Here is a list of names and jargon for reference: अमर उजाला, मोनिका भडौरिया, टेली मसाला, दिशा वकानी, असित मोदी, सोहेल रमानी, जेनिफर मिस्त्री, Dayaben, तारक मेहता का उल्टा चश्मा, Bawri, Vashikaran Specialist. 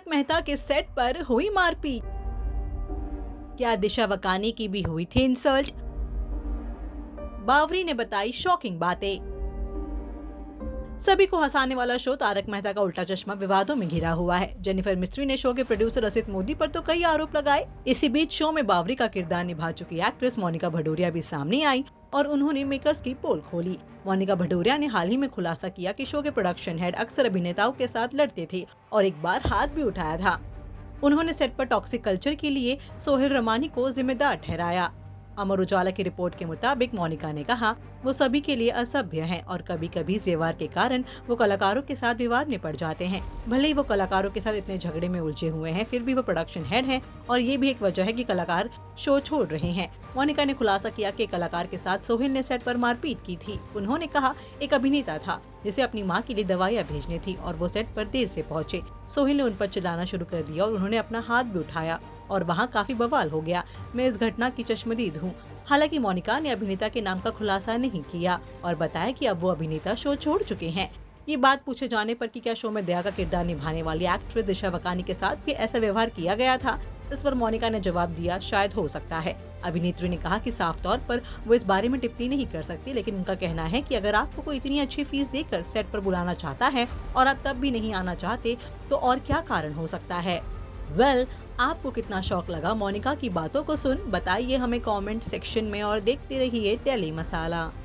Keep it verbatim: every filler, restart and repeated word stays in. तारक मेहता के सेट पर हुई मारपीट, क्या दिशा वकानी की भी हुई थी इंसल्ट? बावरी ने बताई शॉकिंग बातें। सभी को हंसाने वाला शो तारक मेहता का उल्टा चश्मा विवादों में घिरा हुआ है। जेनिफर मिस्त्री ने शो के प्रोड्यूसर असित मोदी पर तो कई आरोप लगाए। इसी बीच शो में बावरी का किरदार निभा चुकी एक्ट्रेस मोनिका भडौरिया भी सामने आई और उन्होंने मेकर्स की पोल खोली। मोनिका भडौरिया ने हाल ही में खुलासा किया कि शो के प्रोडक्शन हेड अक्सर अभिनेताओं के साथ लड़ते थे और एक बार हाथ भी उठाया था। उन्होंने सेट पर टॉक्सिक कल्चर के लिए सोहेल रमानी को जिम्मेदार ठहराया। अमर उजाला की रिपोर्ट के मुताबिक मोनिका ने कहा, वो सभी के लिए असभ्य हैं और कभी कभी इस व्यवहार के कारण वो कलाकारों के साथ विवाद में पड़ जाते हैं। भले ही वो कलाकारों के साथ इतने झगड़े में उलझे हुए हैं, फिर भी वो प्रोडक्शन हेड हैं और ये भी एक वजह है कि कलाकार शो छोड़ रहे हैं। मोनिका ने खुलासा किया कि कलाकार के साथ सोहेल ने सेट पर मारपीट की थी। उन्होंने कहा, एक अभिनेता था जिसे अपनी माँ के लिए दवाइयाँ भेजनी थी और वो सेट पर देर से पहुँचे। सोहेल ने उन पर चिल्लाना शुरू कर दिया और उन्होंने अपना हाथ भी उठाया और वहाँ काफी बवाल हो गया। मैं इस घटना की चश्मदीद हूँ। हालांकि मोनिका ने अभिनेता के नाम का खुलासा नहीं किया और बताया कि अब वो अभिनेता शो छोड़ चुके हैं। ये बात पूछे जाने पर कि क्या शो में दया का किरदार निभाने वाली एक्ट्रेस दिशा वकानी के साथ भी ऐसा व्यवहार किया गया था, इस पर मोनिका ने जवाब दिया, शायद हो सकता है। अभिनेत्री ने कहा कि साफ तौर पर वो इस बारे में टिप्पणी नहीं कर सकती, लेकिन उनका कहना है कि अगर आपको कोई इतनी अच्छी फीस देकर सेट पर बुलाना चाहता है और आप तब भी नहीं आना चाहते तो और क्या कारण हो सकता है। वेल well, आपको कितना शौक लगा मोनिका की बातों को सुन? बताइए हमें कमेंट सेक्शन में और देखते रहिए टेली मसाला।